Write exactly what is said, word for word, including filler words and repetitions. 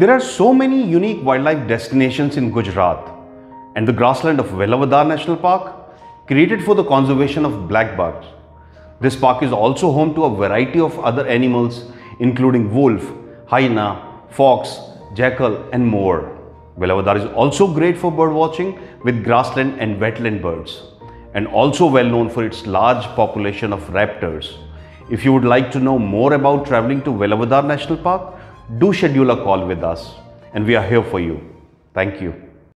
There are so many unique wildlife destinations in Gujarat, and the grassland of Velavadar National Park, created for the conservation of blackbucks. This park is also home to a variety of other animals including wolf, hyena, fox, jackal and more. Velavadar is also great for bird watching with grassland and wetland birds, and also well known for its large population of raptors. If you would like to know more about traveling to Velavadar National Park, do schedule a call with us and we are here for you. Thank you.